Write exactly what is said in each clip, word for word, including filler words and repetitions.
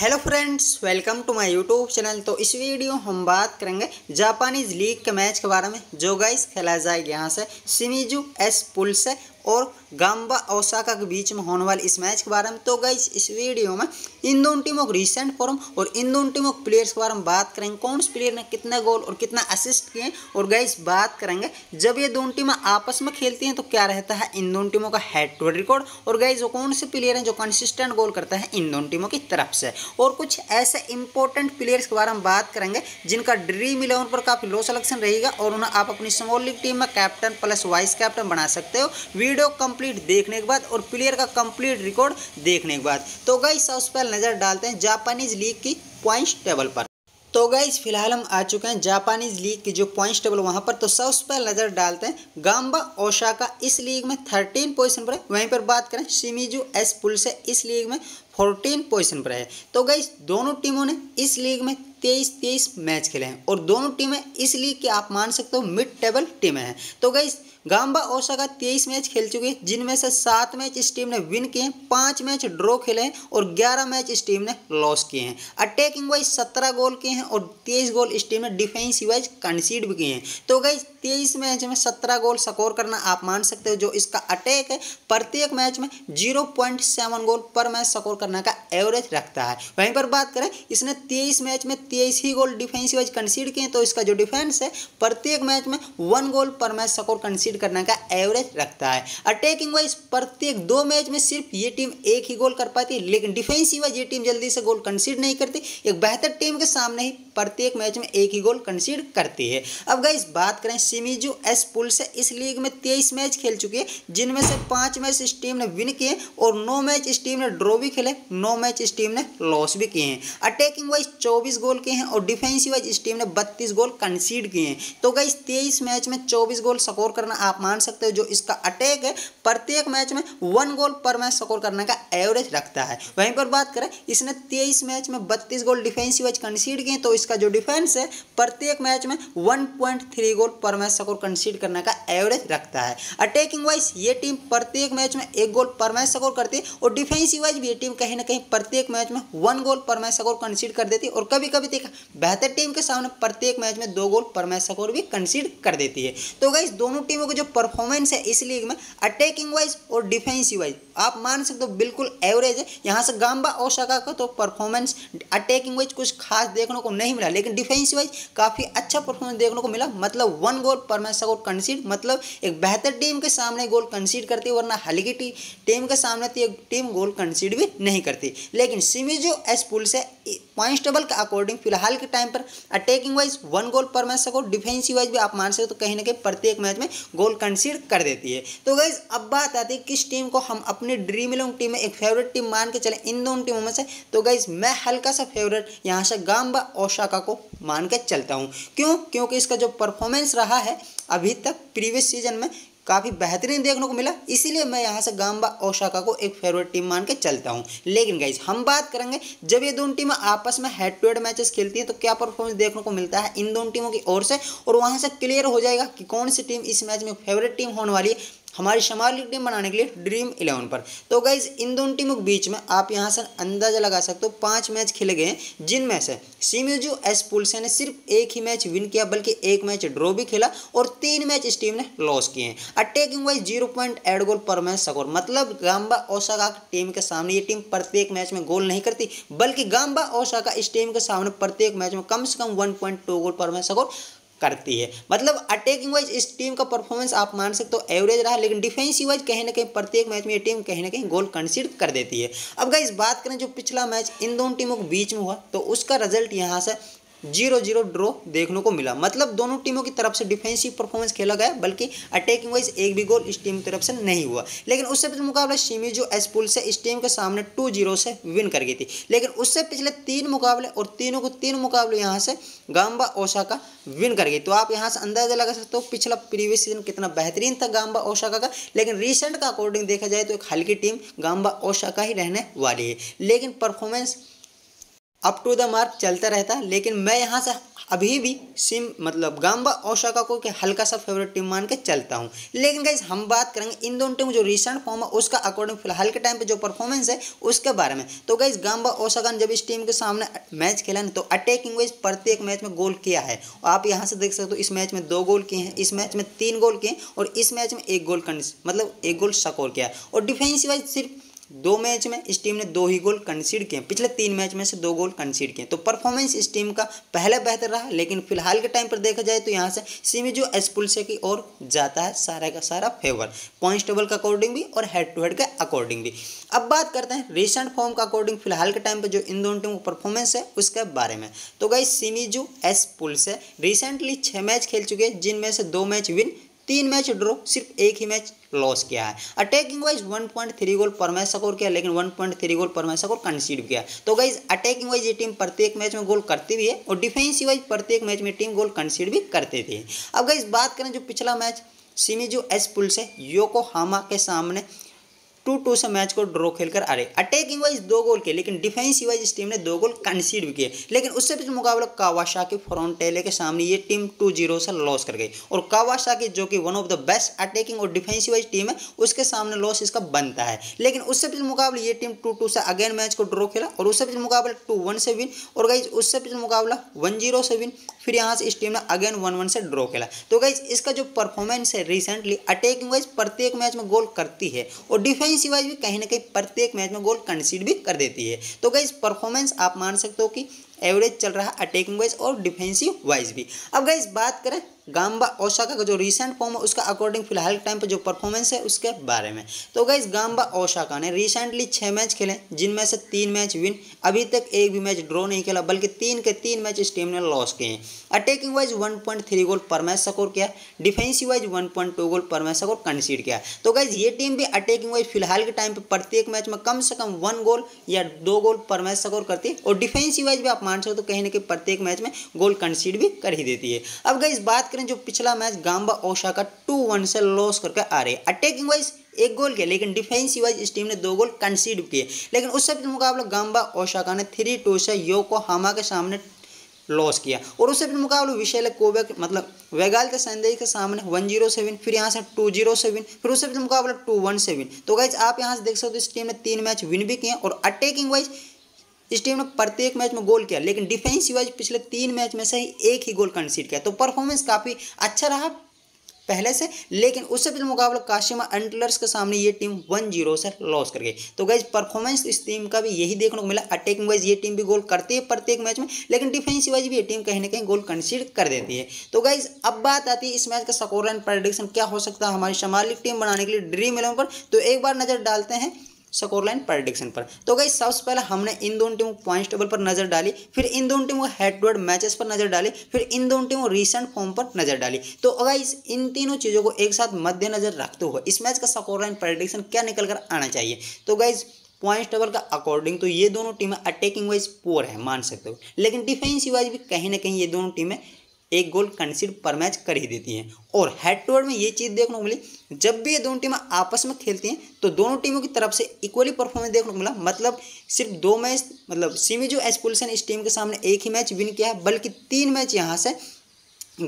Hello friends, welcome to my YouTube channel. तो इस video हम बात करेंगे जापानीज़ लीग के मैच के बारे में जो गाइस खेला जाएगा यहाँ से शिमिजू एस पुल्स से और गाम्बा ओसाका के बीच में होने वाले इस मैच के बारे में। तो गाइस इस वीडियो में इन दोनों टीमों की रिसेंट फॉर्म और इन दोनों टीमों के प्लेयर्स के बारे में बात करेंगे, कौन से प्लेयर ने कितने गोल और कितना असिस्ट किए। और गाइस बात करेंगे जब ये दोनों टीमें आपस में खेलती हैं तो क्या रहता है इन दोनों टीमों का हेड टू हेड रिकॉर्ड, और गाइस वो कौन से प्लेयर हैं जो कंसिस्टेंट गोल करता है इन दोनों टीमों की तरफ से। और कुछ ऐसे इंपॉर्टेंट प्लेयर्स के बारे में बात करेंगे जिनका ड्रीम इलेवन पर काफ़ी लो सलेक्शन रहेगा और उन्हें आप अपनी स्मॉल लीग टीम में कैप्टन प्लस वाइस कैप्टन बना सकते हो। वीडियो कंप्लीट देखने के बाद और प्लेयर का कंप्लीट रिकॉर्ड देखने के बाद तो गाइस सबसे पहले नज़र डालते हैं जापानीज लीग की पॉइंट्स टेबल पर। तो गाइस फिलहाल हम आ चुके हैं जापानीज़ लीग की जो पॉइंट्स टेबल वहां पर। तो सबसे पहले नज़र डालते हैं गाम्बा ओसाका, इस लीग में थर्टीन पोजीशन पर है। वहीं पर बात करें शिमिजू एस पुल्स, इस लीग में फोर्टीन पोजीशन पर है। तो गाइस दोनों टीमों ने इस लीग में तेईस तेईस मैच खेले हैं और दोनों टीमें इस लीग की आप मान सकते हो मिड टेबल टीमें हैं। तो गाइस गाम्बा ओसाका तेईस मैच खेल चुके हैं जिनमें से सात मैच इस टीम ने विन किए हैं, पाँच मैच ड्रॉ खेले हैं और ग्यारह मैच इस टीम ने लॉस किए हैं। अटैकिंग वाइज सत्रह गोल किए हैं और तेईस गोल इस टीम ने डिफेंसिव वाइज कंसीड भी किए हैं। तो गाइस तेईस मैच में सत्रह गोल स्कोर करना आप मान सकते हो जो इसका अटैक है। प्रत्येक मैच में जीरो पॉइंट सेवन गोल पर मैच स्कोर करने का एवरेज रखता है। वहीं पर बात करें इसने तेईस मैच में तेईस ही गोल डिफेंसिव वाइज कंसीड किए हैं, तो इसका जो डिफेंस है प्रत्येक मैच में वन गोल पर मैच स्कोर कंसीड करने का एवरेज रखता है। अटैकिंग वाइज प्रत्येक दो मैच में सिर्फ ये टीम एक ही गोल कर पाती है, लेकिन डिफेंसिव वाइज ये टीम जल्दी से गोल कंसीड नहीं करती। एक बेहतर टीम के सामने ही प्रत्येक मैच में एक ही गोल कंसीड करती है। अब गाइस बात करें शिमिजू एस पुल्स, इस लीग में तेईस मैच खेल चुकी है जिनमें से पाँच मैच इस टीम ने विन किए और नौ मैच इस टीम ने ड्रॉ भी खेले, नौ मैच इस टीम ने लॉस भी किए हैं। अटैकिंग वाइज चौबीस गोल किए हैं और डिफेंसिव वाइज इस टीम ने बत्तीस गोल कंसीड किए हैं। तो गाइस तेईस मैच में चौबीस गोल स्कोर करना आप मान सकते हो जो इसका अटैक है। प्रत्येक मैच में वन गोल पर मैच स्कोर करने का एवरेज रखता है। वहीं पर बात करें इसने तेईस मैच में बत्तीस गोल डिफेंसिव वाइज कंसीड किए, तो इसका जो डिफेंस है प्रत्येक मैच में वन पॉइंट थ्री गोल पर मैच स्कोर कंसीड करने का एवरेज रखता है। अटैकिंग वाइज ये टीम प्रत्येक मैच में एक गोल पर मैच स्कोर करती है और डिफेंसिव वाइज भी ये टीम कहीं ना कहीं प्रत्येक मैच में वन गोल पर मैच स्कोर कंसीड कर देती है और कभी कभी देखा बेहतर टीम के सामने प्रत्येक मैच में दो गोल पर मैच स्कोर भी कंसीड कर देती है। तो गाइस दोनों टीमों जो परफॉर्मेंस है इस लीग में अटैकिंग वाइज और डिफेंसिव वाइज आप मान सकते हो बिल्कुल एवरेज है। यहाँ से गाम्बा ओसाका का तो परफॉर्मेंस अटैकिंग वाइज कुछ खास देखने को नहीं मिला, लेकिन डिफेंसिव वाइज काफ़ी अच्छा परफॉर्मेंस देखने को मिला। मतलब वन गोल पर मैच स्कोर कंसीड, मतलब एक बेहतर टीम के सामने गोल कंसीड करती है, वरना हल्की टीम के सामने तो एक टीम गोल कंसीड भी नहीं करती। लेकिन शिमिजू एस पुल्स से पॉइंट्स टेबल के अकॉर्डिंग फिलहाल के टाइम पर अटैकिंग वाइज वन गोल पर मैच स्कोर, डिफेंसिव वाइज भी आप मान सकते हो कहीं ना कहीं प्रत्येक मैच में गोल कंसीड कर देती है। तो गाइज अब बात आती है किस टीम को हम अपनी ड्रीम इलेवन टीम में एक फेवरेट टीम मान के चले इन दोनों टीमों में से। तो गाइज मैं हल्का सा फेवरेट यहाँ से गाम्बा ओसाका को मान के चलता हूँ। क्यों? क्योंकि इसका जो परफॉर्मेंस रहा है अभी तक प्रीवियस सीजन में काफ़ी बेहतरीन देखने को मिला, इसीलिए मैं यहाँ से गाम्बा ओसाका को एक फेवरेट टीम मान के चलता हूँ। लेकिन गाइज हम बात करेंगे जब ये दोनों टीमें आपस में हेड टू हेड मैचेस खेलती हैं तो क्या परफॉर्मेंस देखने को मिलता है इन दोनों टीमों की ओर से, और वहाँ से क्लियर हो जाएगा कि कौन सी टीम इस मैच में फेवरेट टीम होने वाली है हमारी स्मॉल लीग टीम बनाने के लिए ड्रीम इलेवन पर। तो गाइज इन दोनों टीमों के बीच में आप यहाँ से अंदाजा लगा सकते हो पांच मैच खेले गए हैं जिनमें से शिमिजू एस पुल्स ने सिर्फ एक ही मैच विन किया, बल्कि एक मैच ड्रॉ भी खेला और तीन मैच इस टीम ने लॉस किए हैं। Attacking wise zero point eight goal पर मैच स्कोर, मतलब गाम्बा ओसाका टीम के सामने ये टीम प्रत्येक मैच में गोल नहीं करती, बल्कि गाम्बा ओसाका इस टीम के सामने प्रत्येक मैच में कम से कम वन पॉइंट टू गोल पर मैच स्कोर करती है। मतलब अटैकिंग वाइज इस टीम का परफॉर्मेंस आप मान सकते हो एवरेज रहा, लेकिन डिफेंसिव वाइज कहीं ना कहीं प्रत्येक मैच में ये टीम कहीं ना कहीं गोल कंसीड कर देती है। अब गाइस बात करें जो पिछला मैच इन दोनों टीमों के बीच में हुआ तो उसका रिजल्ट यहाँ से जीरो जीरो ड्रॉ देखने को मिला। मतलब दोनों टीमों की तरफ से डिफेंसिव परफॉर्मेंस खेला गया, बल्कि अटैकिंग वाइज एक भी गोल इस टीम की तरफ से नहीं हुआ। लेकिन उससे पिछले मुकाबला शिमिजू एस पुल्स से इस टीम के सामने टू जीरो से विन कर गई थी, लेकिन उससे पिछले तीन मुकाबले और तीनों को तीन मुकाबले यहाँ से गाम्बा ओसाका विन कर गई। तो आप यहाँ से अंदाजा लगा सकते हो पिछला प्रीवियस सीजन कितना बेहतरीन था गाम्बा ओसाका का, लेकिन रिसेंट का अकॉर्डिंग देखा जाए तो एक हल्की टीम गाम्बा ओसाका ही रहने वाली है। लेकिन performance up to the mark चलता रहता है, लेकिन मैं यहाँ से अभी भी सिम मतलब गांबा ओसाका को हल्का सा फेवरेट टीम मान के चलता हूँ। लेकिन गाइज हम बात करेंगे इन दोनों टीम जो रिसेंट फॉर्म है उसका अकॉर्डिंग फिलहाल के टाइम पे जो परफॉर्मेंस है उसके बारे में। तो गाइज गांबा ओसाका ने जब इस टीम के सामने मैच खेला ना तो अटैकिंग वाइज प्रत्येक मैच में गोल किया है। आप यहाँ से देख सकते हो इस मैच में दो गोल किए हैं, इस मैच में तीन गोल किए और इस मैच में एक गोल मतलब एक गोल स्कोर किया है। और डिफेंसिव वाइज सिर्फ दो मैच में इस टीम ने दो ही गोल कंसीड किए, पिछले तीन मैच में से दो गोल कंसीड किए। तो परफॉर्मेंस इस टीम का पहले बेहतर रहा, लेकिन फिलहाल के टाइम पर देखा जाए तो यहाँ से शिमिजू एस-पुल्स की ओर जाता है सारा का सारा फेवर, पॉइंट्स टेबल के अकॉर्डिंग भी और हेड टू हेड के अकॉर्डिंग भी। अब बात करते हैं रिसेंट फॉर्म का अकॉर्डिंग फिलहाल के टाइम पर जो इन दोनों टीमों की परफॉर्मेंस है उसके बारे में। तो गाइस शिमिजू एस-पुल्स रिसेंटली छः मैच खेल चुके हैं, जिनमें से दो मैच विन, तीन मैच ड्रॉ, सिर्फ एक ही मैच लॉस किया है। Attacking wise one point three goal पर मैच स्कोर किया, लेकिन वन पॉइंट थ्री गोल पर मैच स्कोर कंसीड किया। तो गाइज अटैकिंग वाइज ये टीम प्रत्येक मैच में गोल करती भी है और डिफेंसिव वाइज प्रत्येक मैच में टीम गोल कंसीड भी करती थी। अब गाइज बात करें जो पिछला मैच शिमिजू एस-पुल्स से योकोहामा के सामने टू टू से मैच को ड्रॉ खेलकर आ रहे, अटैकिंग वाइज दो गोल किए लेकिन डिफेंसिव वाइज इस टीम ने दो गोल कंसीड भी किए। लेकिन उससे पिछले मुकाबला कावासाकी फ्रॉन्टेले के सामने ये टीम टू जीरो से लॉस कर गई और कावासाकी जो कि one of the best attacking और डिफेंसिव वाइज टीम है उसके सामने लॉस इसका बनता है। लेकिन उससे पिछले मुकाबला ये टीम टू टू से अगेन मैच को ड्रॉ खेला और उससे पिछले मुकाबला टू वन से विन और गाइज उससे पिछले मुकाबला वन जीरो से विन, फिर यहाँ से इस टीम ने अगेन वन वन से ड्रॉ खेला। तो गाइज इसका जो परफॉर्मेंस है रिसेंटली अटैकिंग वाइज प्रत्येक मैच में गोल करती है और डिफेंस वाइज भी कहीं ना कहीं प्रत्येक मैच में गोल कंसीड भी कर देती है। तो गाइस परफॉर्मेंस आप मान सकते हो कि एवरेज चल रहा है अटैकिंग वाइज और डिफेंसिव वाइज भी। अब गाइस बात करें गांबा ओसाका का जो रिसेंट फॉर्म है उसका अकॉर्डिंग फिलहाल टाइम पे जो परफॉर्मेंस है उसके बारे में। तो गाइस गांबा ओसाका ने रिसेंटली छः मैच खेले, जिनमें से तीन मैच विन, अभी तक एक भी मैच ड्रॉ नहीं खेला, बल्कि तीन के तीन मैच इस टीम ने लॉस किए हैं। Attacking wise one point three goal पर मैच स्कोर किया, defensive wise one point two goal पर मैच स्कोर कंसीड किया। तो गाइज ये टीम भी अटैकिंग वाइज फिलहाल के टाइम पर प्रत्येक मैच में कम से कम वन गोल या दो गोल पर मैच स्कोर करती है और डिफेंसिव वाइज भी आप मान सकते हो तो कहीं ना कहीं प्रत्येक मैच में गोल कंसीड भी कर ही देती है। अब गाइज बात जो पिछला match Gamba Osaka two one से लॉस करके आ रहे, अटैकिंग वाइज एक गोल किया लेकिन डिफेंसिव वाइज इस टीम ने दो गोल कंसीड किए। लेकिन उससे पिछले मुकाबला गांबा ओसाका ने थ्री टू से योकोहामा के सामने लॉस किया और उससे पिछले मुकाबला विसेल कोबे मतलब वेगाल के संदेश के सामने वन जीरो से विन, फिर यहाँ से टू जीरो से विन, फिर उससे पिछले मुकाबला टू वन से विन। तो गाइज आप यहाँ से देख सकते हो इस टीम ने तीन मैच विन भी किए और अटैकिंग वाइज इस टीम ने प्रत्येक मैच में गोल किया, लेकिन डिफेंसिव वाइज पिछले तीन मैच में से ही एक ही गोल कंसीड किया। तो परफॉर्मेंस काफ़ी अच्छा रहा पहले से, लेकिन उससे पिछले मुकाबला काशिमा एंटलर्स के सामने ये टीम वन जीरो से लॉस कर गई। तो गाइज परफॉर्मेंस इस टीम का भी यही देखने को मिला, अटैकिंग वाइज ये टीम भी गोल करती है प्रत्येक मैच में, लेकिन डिफेंसिव वाइज भी ये टीम कहीं ना कहीं गोल कंसीड कर देती है। तो गाइज अब बात आती है इस मैच का स्कोर एंड प्रेडिक्शन क्या हो सकता है हमारी शमाली टीम बनाने के लिए ड्रीम इलेवन पर। तो एक बार नज़र डालते हैं स्कोर लाइन प्रेडिक्शन पर। तो गाइस सबसे पहले हमने इन दोनों टीमों को पॉइंट्स टेबल पर नजर डाली, फिर इन दोनों टीमों को हेड टू हेड मैचेस पर नजर डाली, फिर इन दोनों टीमों रीसेंट फॉर्म पर नजर डाली। तो गाइस इन तीनों चीज़ों को एक साथ मद्देनजर रखते हुए इस मैच का स्कोर लाइन प्रेडिक्शन क्या निकल कर आना चाहिए। तो गाइस पॉइंट्स टेबल का अकॉर्डिंग तो ये दोनों टीमें अटैकिंग वाइज पुअर है मान सकते हो, लेकिन डिफेंसिव वाइज भी कहीं ना कहीं ये दोनों टीमें एक गोल कंसीड पर मैच कर ही देती हैं। और हेड टू हेड में ये चीज़ देखने को मिली, जब भी ये दोनों टीमें आपस में खेलती हैं तो दोनों टीमों की तरफ से इक्वली परफॉर्मेंस देखने को मिला। मतलब सिर्फ दो मैच मतलब शिमिजू एस-पुल्स ने इस टीम के सामने एक ही मैच विन किया है, बल्कि तीन मैच यहाँ से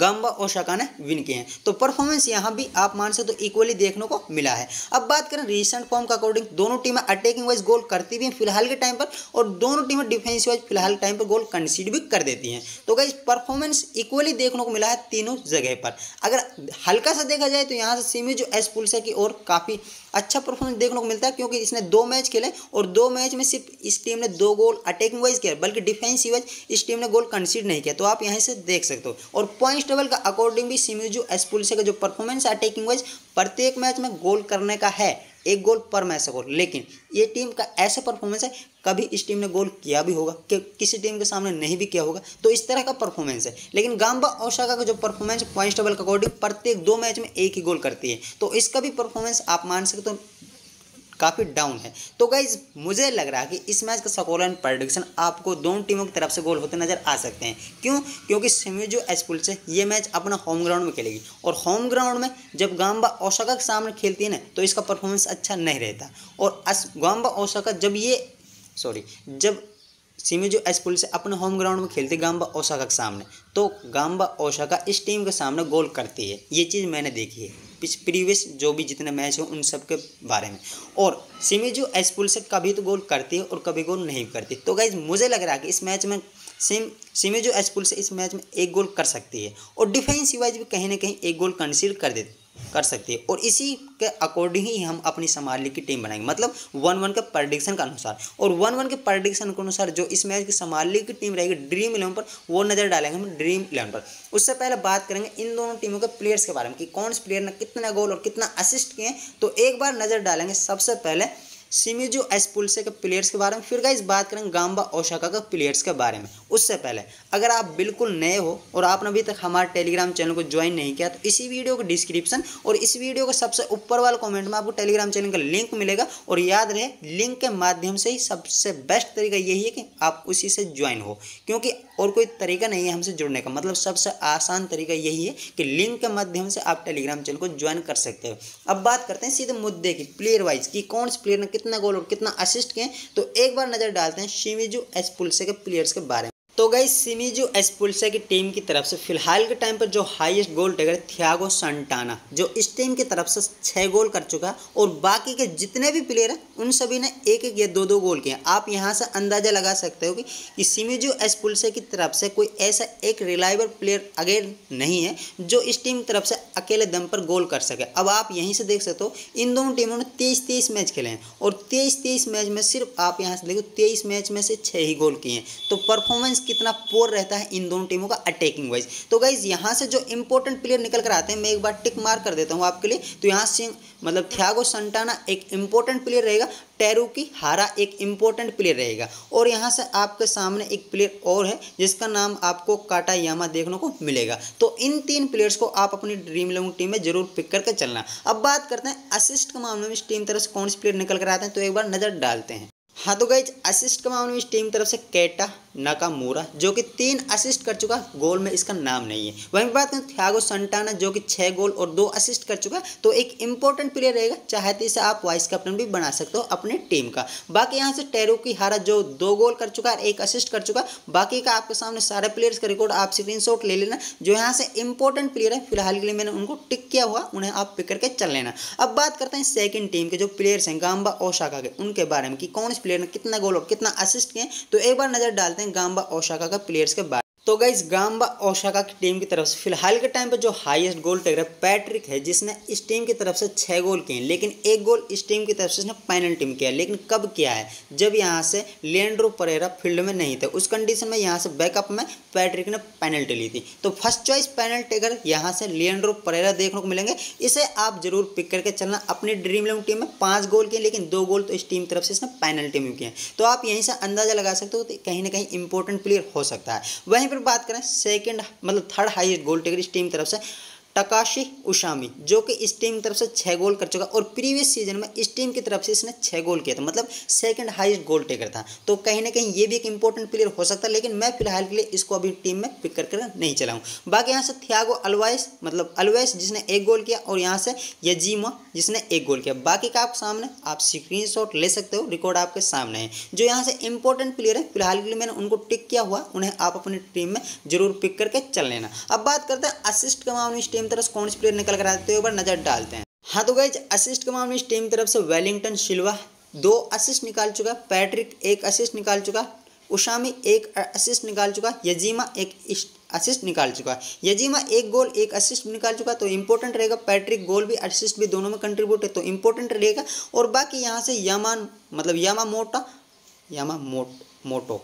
गांबा ओसाका ने विन किए हैं। तो परफॉर्मेंस यहाँ भी आप मान सकते हो तो इक्वली देखने को मिला है। अब बात करें रीसेंट फॉर्म का अकॉर्डिंग दोनों टीमें अटैकिंग वाइज गोल करती भी हैं फिलहाल के टाइम पर और दोनों टीमें डिफेंस वाइज फिलहाल टाइम पर गोल कंसीड भी कर देती हैं। तो गाइस परफॉर्मेंस इक्वली देखने को मिला है तीनों जगह पर। अगर हल्का सा देखा जाए तो यहाँ से शिमिजू एस-पुल्स की ओर काफ़ी अच्छा परफॉर्मेंस देखने को मिलता है, क्योंकि इसने दो मैच खेले और दो मैच में सिर्फ इस टीम ने दो गोल अटैकिंग वाइज किया, बल्कि डिफेंसिव वाइज इस टीम ने गोल कंसीड नहीं किया। तो आप यहाँ से देख सकते हो। और पॉइंट्स टेबल का अकॉर्डिंग भी शिमिजू एस-पुल्स का जो परफॉर्मेंस अटैकिंग वाइज प्रत्येक मैच में गोल करने का है, एक गोल पर मैच स्कोर, लेकिन ये टीम का ऐसा परफॉर्मेंस है कभी इस टीम ने गोल किया भी होगा कि किसी टीम के सामने नहीं भी किया होगा। तो इस तरह का परफॉर्मेंस है। लेकिन गांबा ओसाका का जो परफॉर्मेंस पॉइंट्स टेबल के अकॉर्डिंग प्रत्येक दो मैच में एक ही गोल करती है, तो इसका भी परफॉर्मेंस आप मान सकते हो काफ़ी डाउन है। तो गाइज मुझे लग रहा है कि इस मैच का स्कोर एंड प्रेडिक्शन आपको दोनों टीमों की तरफ से गोल होते नजर आ सकते हैं। क्यों? क्योंकि शिमिजू एस-पुल्स से ये मैच अपना होम ग्राउंड में खेलेगी और होम ग्राउंड में जब गांबा ओसाका के सामने खेलती है ना तो इसका परफॉर्मेंस अच्छा नहीं रहता। और गांबा ओसाका जब ये सॉरी जब शिमिजू एस-पुल्स से अपने होम ग्राउंड में खेलते गांबा ओसाका के सामने, तो गांबा ओसाका इस टीम के सामने गोल करती है, ये चीज़ मैंने देखी है प्रीवियस जो भी जितने मैच हो उन सब के बारे में। और शिमिजू एस-पुल्स से कभी तो गोल करती है और कभी गोल नहीं करती। तो गाइज मुझे लग रहा है कि इस मैच में सिम शिमिजू एस-पुल्स से इस मैच में एक गोल कर सकती है और डिफेंसिव वाइज भी कहीं ना कहीं एक गोल कंसील कर देती कर सकती है, और इसी के अकॉर्डिंग ही हम अपनी समाली की टीम बनाएंगे, मतलब वन वन के प्रडिक्शन के अनुसार। और वन वन के प्रडिक्शन के अनुसार जो इस मैच की समाली की टीम रहेगी ड्रीम इलेवन पर, वो नज़र डालेंगे हम ड्रीम इलेवन पर। उससे पहले बात करेंगे इन दोनों टीमों के प्लेयर्स के बारे में कि कौन से प्लेयर ने कितना गोल और कितना असिस्ट किए, तो एक बार नज़र डालेंगे सबसे पहले शिमिजू एस-पुल्स के प्लेयर्स के बारे में, फिर गाइस बात करेंगे गांबा ओसाका के प्लेयर्स के बारे में। उससे पहले अगर आप बिल्कुल नए हो और आपने अभी तक हमारे टेलीग्राम चैनल को ज्वाइन नहीं किया, तो इसी वीडियो के डिस्क्रिप्शन और इस वीडियो के सबसे ऊपर वाले कमेंट में आपको टेलीग्राम चैनल का लिंक मिलेगा। और याद रहे, लिंक के माध्यम से ही सबसे बेस्ट तरीका यही है कि आप उसी से ज्वाइन हो, क्योंकि और कोई तरीका नहीं है हमसे जुड़ने का, मतलब सबसे आसान तरीका यही है कि लिंक के माध्यम से आप टेलीग्राम चैनल को ज्वाइन कर सकते हो। अब बात करते हैं सीधे मुद्दे की, प्लेयर वाइज की कौन से प्लेयर ने कितना गोल और कितना असिस्ट किए, तो एक बार नजर डालते हैं शिमिजू एस-पुल्स के प्लेयर्स के बारे में। तो गाइस शिमिजू एस-पुल्स की टीम की तरफ से फिलहाल के टाइम पर जो highest goal taker Thiago Santana, जो इस टीम की तरफ से छः गोल कर चुका है, और बाकी के जितने भी प्लेयर हैं उन सभी ने एक एक या दो दो गोल किए। आप यहां से अंदाज़ा लगा सकते हो कि शिमिजू एस-पुल्स की तरफ से कोई ऐसा एक रिलायबल प्लेयर अगेन नहीं है जो इस टीम की तरफ से अकेले दम पर गोल कर सके। अब आप यहीं से देख सकते हो इन दोनों टीमों ने तेईस तेईस मैच खेले हैं, और तेईस तेईस मैच में सिर्फ आप यहाँ से देखो तेईस मैच में से छः ही गोल किए हैं, तो परफॉर्मेंस कितना पोर रहता है इन दोनों टीमों का अटैकिंग वाइज। तो गाइज यहां से जो इंपॉर्टेंट प्लेयर निकल कर आते हैं मैं एक बार टिक मार कर देता हूं आपके लिए, तो यहां से मतलब थियागो संटाना एक इंपॉर्टेंट प्लेयर रहेगा, टेरू किहारा एक इंपॉर्टेंट प्लेयर रहेगा, और यहाँ से आपके सामने एक प्लेयर और है जिसका नाम आपको काटा यामा देखने को मिलेगा। तो इन तीन प्लेयर्स को आप अपनी ड्रीम इलेवन टीम में जरूर पिक करके चलना। अब बात करते हैं असिस्ट के मामले में इस टीम तरफ से कौन से प्लेयर निकल कर आते हैं, तो एक बार नजर डालते हैं। हाँ तो गाइज असिस्ट के मामले में इस टीम तरफ से केटा नाकामूरा जो कि तीन असिस्ट कर चुका, गोल में इसका नाम नहीं है। वहीं बात करें थियागो संटाना जो कि छः गोल और दो असिस्ट कर चुका, तो एक इंपॉर्टेंट प्लेयर रहेगा, चाहे तो इसे आप वाइस कैप्टन भी बना सकते हो अपने टीम का। बाकी यहाँ से टेरू किहारा जो दो गोल कर चुका है, एक असिस्ट कर चुका, बाकी का आपके सामने सारे प्लेयर्स का रिकॉर्ड आप स्क्रीन शॉट ले लेना, जो यहाँ से इंपॉर्टेंट प्लेयर है फिलहाल के लिए मैंने उनको टिक किया हुआ, उन्हें आप पिक करके चल लेना। अब बात करते हैं सेकेंड टीम के जो प्लेयर्स हैं गांबा ओसाका के, उनके बारे में कि कौन से प्लेयर ने कितना गोल और कितना असिस्ट किए, तो एक बार नजर डालते हैं गांबा ओसाका का प्लेयर्स के बारे। तो गाइज गांबा ओसाका की टीम की तरफ से फिलहाल के टाइम पर जो हाईएस्ट गोल टेकर है पैट्रिक है, जिसने इस टीम की तरफ से छः गोल किए, लेकिन एक गोल इस टीम की तरफ से इसने पेनल्टी में किया, लेकिन कब किया है जब यहाँ से लिएंड्रो परेरा फील्ड में नहीं थे, उस कंडीशन में यहाँ से बैकअप में पैट्रिक ने पेनल्टी ली थी। तो फर्स्ट चॉइस पेनल्टी टेकर यहाँ से लिएंड्रो परेरा देखने को मिलेंगे, इसे आप जरूर पिक करके चलना अपनी ड्रीम इलेवन टीम में। पाँच गोल किए लेकिन दो गोल तो इस टीम तरफ से इसने पेनल्टी में किए, तो आप यहीं से अंदाजा लगा सकते हो कहीं ना कहीं इंपॉर्टेंट प्लेयर हो सकता है। वहीं पर बात करें सेकंड मतलब थर्ड हाईएस्ट गोल टेकर इस टीम तरफ से तकाशी उसामी जो कि इस टीम की तरफ से छः गोल कर चुका, और प्रीवियस सीजन में इस टीम की तरफ से इसने छः गोल किया था, मतलब सेकंड हाईएस्ट गोल टेकर था, तो कहीं ना कहीं ये भी एक इंपॉर्टेंट प्लेयर हो सकता है, लेकिन मैं फिलहाल के लिए इसको अभी टीम में पिक कर कर नहीं चलाऊँ। बाकी यहाँ से थियागो अल्वेस मतलब अल्वेस जिसने एक गोल किया, और यहाँ से यजीमा जिसने एक गोल किया, बाकी का आप सामने आप स्क्रीन शॉट ले सकते हो, रिकॉर्ड आपके सामने है। जो यहाँ से इंपॉर्टेंट प्लेयर है फिलहाल के लिए मैंने उनको टिक किया हुआ, उन्हें आप अपनी टीम में जरूर पिक करके चल लेना। अब बात करते हैं असिस्ट के मामले में तरफ से कौन से प्लेयर निकल कर आते हैं, एक बार नजर डालते हैं। हाँ तो गाइज असिस्ट के मामले में टीम तरफ से वेलिंगटन सिल्वा दो असिस्ट निकाल चुका, पैट्रिक एक असिस्ट निकाल चुका, उसामी एक असिस्ट निकाल चुका, यजीमा एक असिस्ट निकाल चुका, यजीमा एक गोल एक असिस्ट निकाल चुका, तो इंपॉर्टेंट रहेगा। पैट्रिक गोल भी असिस्ट भी दोनों में कंट्रीब्यूट है, तो इंपॉर्टेंट रहेगा। और बाकी यहाँ से यामान मतलब यामा मोटा यामा मोटो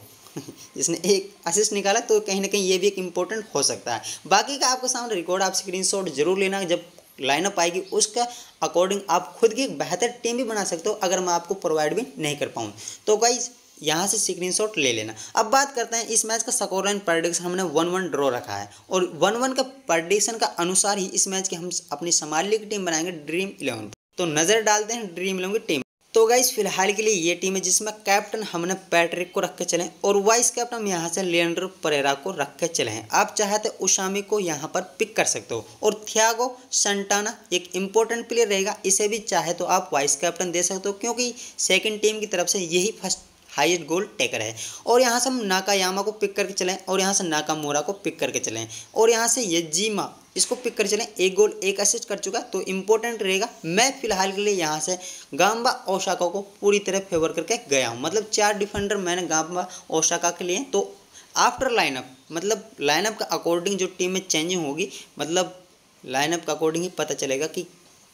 जिसने एक असिस्ट निकाला, तो कहीं ना कहीं ये भी एक इंपॉर्टेंट हो सकता है। बाकी का आपके सामने रिकॉर्ड आप स्क्रीनशॉट जरूर लेना, जब लाइनअप आएगी उसका अकॉर्डिंग आप खुद की एक बेहतर टीम भी बना सकते हो, अगर मैं आपको प्रोवाइड भी नहीं कर पाऊँ तो गाइज यहाँ से स्क्रीनशॉट ले लेना। अब बात करते हैं इस मैच का स्कोर लाइन प्रेडिक्शन, हमने वन वन ड्रॉ रखा है, और वन वन का प्रेडिक्शन का अनुसार ही इस मैच की हम अपनी समाली की टीम बनाएंगे ड्रीम इलेवन। तो नज़र डालते हैं ड्रीम इलेवन की टीम। तो गाइज फिलहाल के लिए ये टीम है जिसमें कैप्टन हमने पैट्रिक को रख के चले, और वाइस कैप्टन हम यहाँ से लिएंड्रो परेरा को रख के चले हैं। आप चाहे तो उसामी को यहाँ पर पिक कर सकते हो, और थियागो संटाना एक इंपॉर्टेंट प्लेयर रहेगा, इसे भी चाहे तो आप वाइस कैप्टन दे सकते हो, क्योंकि सेकंड टीम की तरफ से यही फर्स्ट हाईएस्ट गोल टेकर है। और यहाँ से हम नाकायामा को पिक करके चलें और यहाँ से नाकामोरा को पिक करके चलें और यहाँ से यजीमा इसको पिक कर चलें। एक गोल एक असिस्ट कर चुका तो इम्पोर्टेंट रहेगा। मैं फिलहाल के लिए यहाँ से गांबा ओसाका को पूरी तरह फेवर करके गया हूँ, मतलब चार डिफेंडर मैंने गांबा ओसाका के लिए। तो आफ्टर लाइनअप मतलब लाइनअप का अकॉर्डिंग जो टीम में चेंजिंग होगी, मतलब लाइनअप का अकॉर्डिंग ही पता चलेगा कि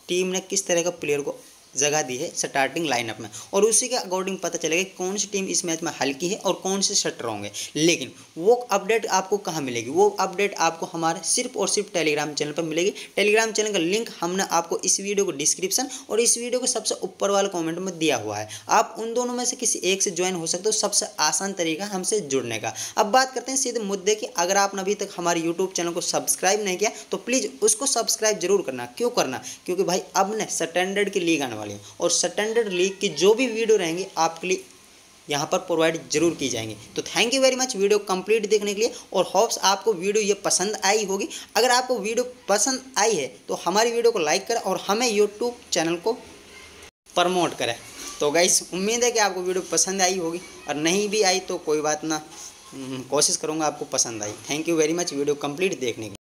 टीम ने किस तरह का प्लेयर को जगह दी है स्टार्टिंग लाइनअप में, और उसी के अकॉर्डिंग पता चलेगा कौन सी टीम इस मैच में हल्की है और कौन से शटर होंगे। लेकिन वो अपडेट आपको कहाँ मिलेगी? वो अपडेट आपको हमारे सिर्फ और सिर्फ टेलीग्राम चैनल पर मिलेगी। टेलीग्राम चैनल का लिंक हमने आपको इस वीडियो को डिस्क्रिप्शन और इस वीडियो को सबसे ऊपर वाले कॉमेंट में दिया हुआ है। आप उन दोनों में से किसी एक से ज्वाइन हो सकते हो, सबसे आसान तरीका हमसे जुड़ने का। अब बात करते हैं सीधे मुद्दे की। अगर आपने अभी तक हमारे यूट्यूब चैनल को सब्सक्राइब नहीं किया तो प्लीज़ उसको सब्सक्राइब जरूर करना। क्यों करना? क्योंकि भाई अब ना स्टैंडर्ड की लीग आने और स्टैंडर्ड लीग की जो भी वीडियो रहेंगी आपके लिए यहाँ पर प्रोवाइड जरूर की जाएंगी। तो thank you very much video complete देखने के लिए और होप्स आपको वीडियो ये पसंद आई होगी। अगर आपको वीडियो पसंद आई है तो हमारी वीडियो को लाइक करें और हमें यूट्यूब चैनल को प्रमोट करें। तो गाइस उम्मीद है कि आपको वीडियो पसंद आई होगी और नहीं भी आई तो कोई बात ना, कोशिश करूँगा आपको पसंद आई। Thank you very much video complete देखने के लिए।